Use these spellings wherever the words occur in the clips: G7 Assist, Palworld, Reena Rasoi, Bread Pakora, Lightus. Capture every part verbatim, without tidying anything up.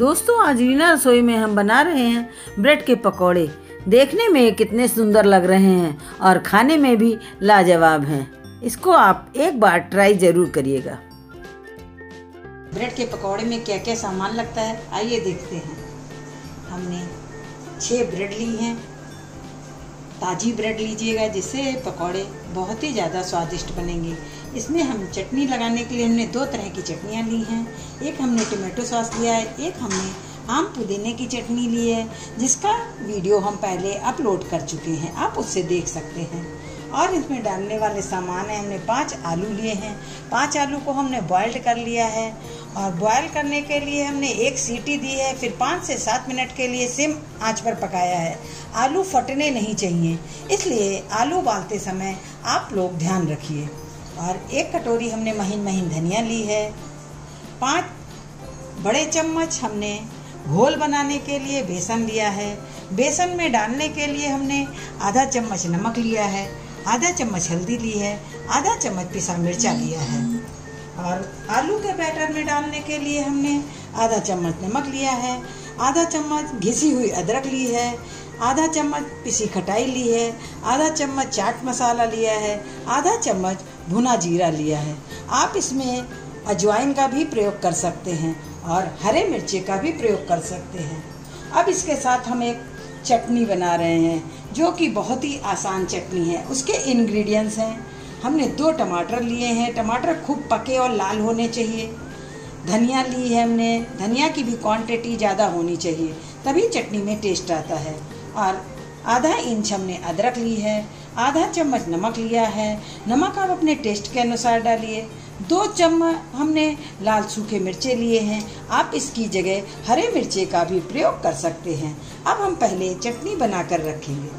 दोस्तों आज रीना रसोई में हम बना रहे हैं ब्रेड के पकौड़े। देखने में कितने सुंदर लग रहे हैं और खाने में भी लाजवाब हैं। इसको आप एक बार ट्राई ज़रूर करिएगा। ब्रेड के पकौड़े में क्या क्या सामान लगता है आइए देखते हैं। हमने छः ब्रेड ली हैं। ताज़ी ब्रेड लीजिएगा जिससे पकौड़े बहुत ही ज़्यादा स्वादिष्ट बनेंगे। इसमें हम चटनी लगाने के लिए हमने दो तरह की चटनियाँ ली हैं। एक हमने टोमेटो सॉस लिया है, एक हमने आम पुदीने की चटनी ली है, जिसका वीडियो हम पहले अपलोड कर चुके हैं, आप उससे देख सकते हैं। और इसमें डालने वाले सामान हैं, हमने पाँच आलू लिए हैं। पाँच आलू को हमने बॉइल्ड कर लिया है और बॉयल करने के लिए हमने एक सीटी दी है, फिर पाँच से सात मिनट के लिए सिम आंच पर पकाया है। आलू फटने नहीं चाहिए, इसलिए आलू उबालते समय आप लोग ध्यान रखिए। और एक कटोरी हमने महीन महीन धनिया ली है। पाँच बड़े चम्मच हमने घोल बनाने के लिए बेसन लिया है। बेसन में डालने के लिए हमने आधा चम्मच नमक लिया है, आधा चम्मच हल्दी ली है, आधा चम्मच पिसा मिर्चा लिया है। और आलू के बैटर में डालने के लिए हमने आधा चम्मच नमक लिया है, आधा चम्मच घिसी हुई अदरक ली है, आधा चम्मच पिसी खटाई ली है, आधा चम्मच चाट मसाला लिया है, आधा चम्मच भुना जीरा लिया है। आप इसमें अजवाइन का भी प्रयोग कर सकते हैं और हरे मिर्चे का भी प्रयोग कर सकते हैं। अब इसके साथ हम एक चटनी बना रहे हैं जो कि बहुत ही आसान चटनी है। उसके इंग्रेडिएंट्स हैं, हमने दो टमाटर लिए हैं। टमाटर खूब पके और लाल होने चाहिए। धनिया ली है हमने, धनिया की भी क्वांटिटी ज़्यादा होनी चाहिए, तभी चटनी में टेस्ट आता है। और आधा इंच हमने अदरक ली है, आधा चम्मच नमक लिया है। नमक आप अपने टेस्ट के अनुसार डालिए। दो चम्मच हमने लाल सूखे मिर्चे लिए हैं, आप इसकी जगह हरे मिर्चे का भी प्रयोग कर सकते हैं। अब हम पहले चटनी बनाकर रखेंगे।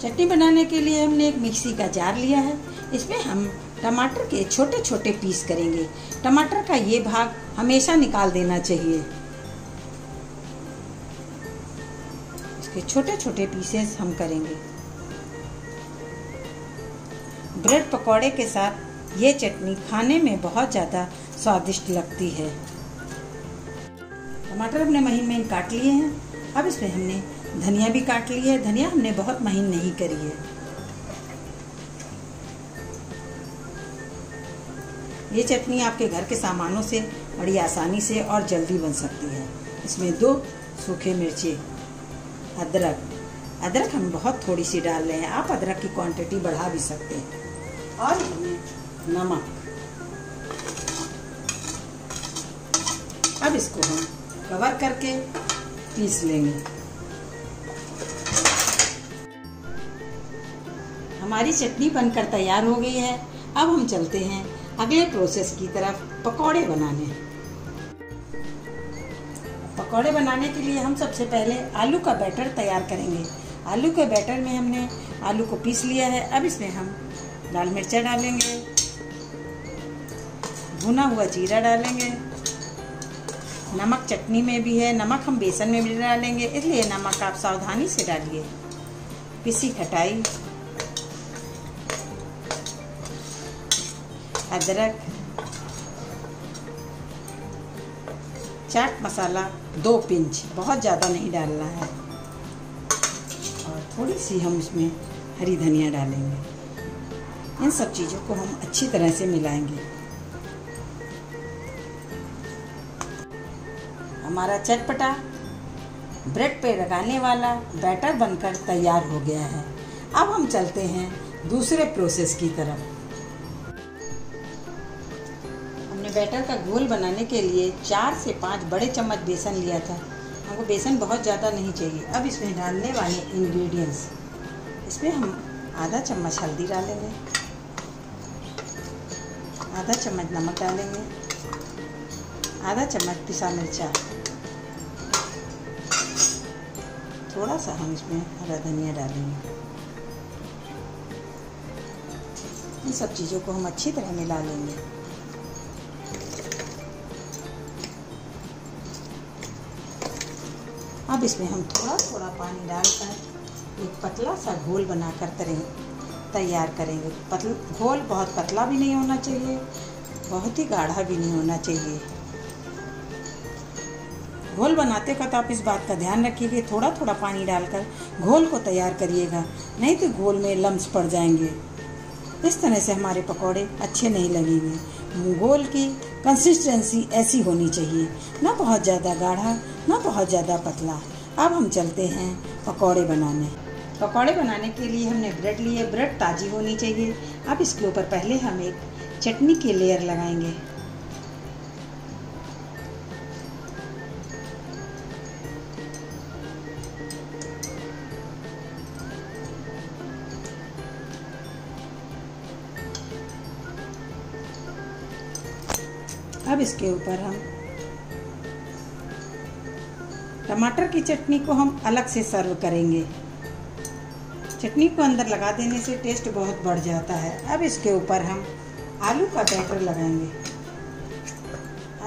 चटनी बनाने के लिए हमने एक मिक्सी का जार लिया है। इसमें हम टमाटर के छोटे छोटे पीस करेंगे। टमाटर का ये भाग हमेशा निकाल देना चाहिए। इसके छोटे छोटे पीसेस हम करेंगे। ब्रेड पकौड़े के साथ ये चटनी खाने में बहुत ज़्यादा स्वादिष्ट लगती है। टमाटर हमने महीन महीन काट लिए हैं। अब इसमें हमने धनिया भी काट ली है। धनिया हमने बहुत महीन नहीं करी है। ये चटनी आपके घर के सामानों से बड़ी आसानी से और जल्दी बन सकती है। इसमें दो सूखे मिर्चे, अदरक अदरक हम बहुत थोड़ी सी डाल रहे हैं, आप अदरक की क्वांटिटी बढ़ा भी सकते हैं। और इसमें नमक। अब इसको हम कवर करके पीस लेंगे। हमारी चटनी बनकर तैयार हो गई है। अब हम चलते हैं अगले प्रोसेस की तरफ, पकौड़े बनाने। पकौड़े बनाने के लिए हम सबसे पहले आलू का बैटर तैयार करेंगे। आलू के बैटर में हमने आलू को पीस लिया है। अब इसमें हम लाल मिर्चा डालेंगे, भुना हुआ जीरा डालेंगे। नमक चटनी में भी है, नमक हम बेसन में भी डालेंगे, इसलिए नमक आप सावधानी से डालिए। पिसी खटाई, अदरक, चाट मसाला दो पिंच, बहुत ज़्यादा नहीं डालना है। और थोड़ी सी हम इसमें हरी धनिया डालेंगे। इन सब चीज़ों को हम अच्छी तरह से मिलाएंगे। हमारा चटपटा ब्रेड पे लगाने वाला बैटर बनकर तैयार हो गया है। अब हम चलते हैं दूसरे प्रोसेस की तरफ। बैटर का घोल बनाने के लिए चार से पाँच बड़े चम्मच बेसन लिया था। हमको बेसन बहुत ज़्यादा नहीं चाहिए। अब इसमें डालने वाले इंग्रेडिएंट्स, इसमें हम आधा चम्मच हल्दी डालेंगे, आधा चम्मच नमक डालेंगे, आधा चम्मच पिसा मिर्चा, थोड़ा सा हम इसमें हरा धनिया डालेंगे। इन सब चीज़ों को हम अच्छी तरह मिला लेंगे। अब इसमें हम थोड़ा थोड़ा पानी डालकर एक पतला सा घोल बनाकर तैयार करेंगे। पतला घोल बहुत पतला भी नहीं होना चाहिए, बहुत ही गाढ़ा भी नहीं होना चाहिए। घोल बनाते वक्त आप इस बात का ध्यान रखिए, थोड़ा थोड़ा पानी डालकर घोल को तैयार करिएगा, नहीं तो घोल में लम्स पड़ जाएंगे। इस तरह से हमारे पकौड़े अच्छे नहीं लगेंगे। घोल की कंसिस्टेंसी ऐसी होनी चाहिए, ना बहुत ज़्यादा गाढ़ा ना बहुत ज़्यादा पतला। अब हम चलते हैं पकौड़े बनाने। पकौड़े बनाने के लिए हमने ब्रेड लिए, ब्रेड ताज़ी होनी चाहिए। अब इसके ऊपर पहले हम एक चटनी की लेयर लगाएंगे। अब इसके ऊपर हम टमाटर की चटनी को हम अलग से सर्व करेंगे। चटनी को अंदर लगा देने से टेस्ट बहुत बढ़ जाता है। अब इसके ऊपर हम आलू का बैटर लगाएंगे।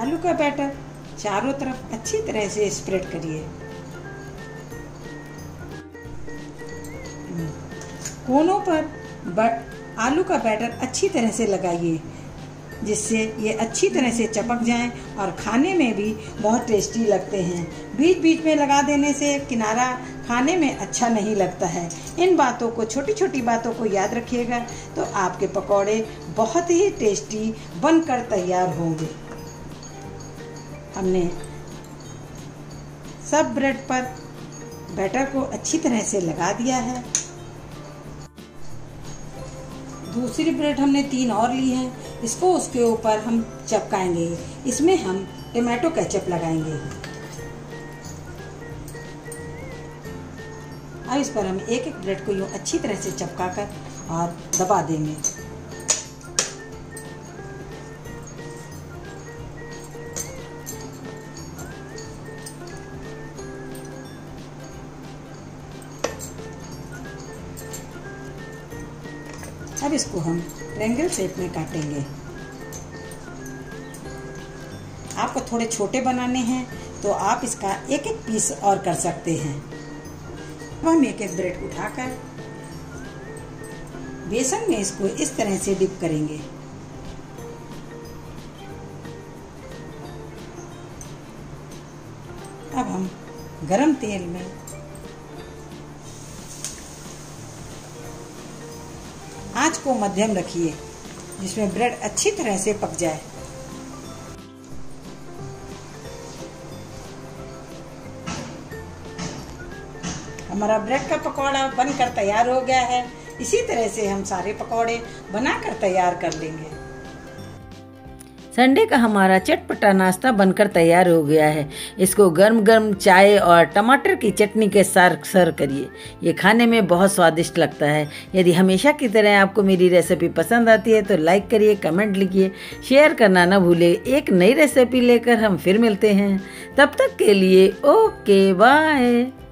आलू का बैटर चारों तरफ अच्छी तरह से स्प्रेड करिए। कोनों पर आलू का बैटर अच्छी तरह से लगाइए, जिससे ये अच्छी तरह से चपक जाएं और खाने में भी बहुत टेस्टी लगते हैं। बीच बीच में लगा देने से किनारा खाने में अच्छा नहीं लगता है। इन बातों को, छोटी छोटी बातों को याद रखिएगा तो आपके पकौड़े बहुत ही टेस्टी बनकर तैयार होंगे। हमने सब ब्रेड पर बैटर को अच्छी तरह से लगा दिया है। दूसरी ब्रेड हमने तीन और ली हैं, इसको उसके ऊपर हम चपकाएंगे। इसमें हम टमाटो केचप लगाएंगे। अब इस पर हम एक एक ब्रेड को यूँ अच्छी तरह से चपका कर और दबा देंगे। अब इसको हम ट्रायंगल शेप में काटेंगे। आपको थोड़े छोटे बनाने हैं तो आप इसका एक एक पीस और कर सकते हैं। अब हम एक एक ब्रेड उठाकर बेसन में इसको इस तरह से डिप करेंगे। अब हम गरम तेल में आंच को मध्यम रखिए, जिसमें ब्रेड अच्छी तरह से पक जाए। हमारा ब्रेड का पकौड़ा बनकर तैयार हो गया है। इसी तरह से हम सारे पकौड़े बनाकर तैयार कर लेंगे। संडे का हमारा चटपटा नाश्ता बनकर तैयार हो गया है। इसको गर्म गर्म चाय और टमाटर की चटनी के साथ सर्व करिए। ये खाने में बहुत स्वादिष्ट लगता है। यदि हमेशा की तरह आपको मेरी रेसिपी पसंद आती है तो लाइक करिए, कमेंट लिखिए, शेयर करना ना भूले। एक नई रेसिपी लेकर हम फिर मिलते हैं, तब तक के लिए ओके बाय।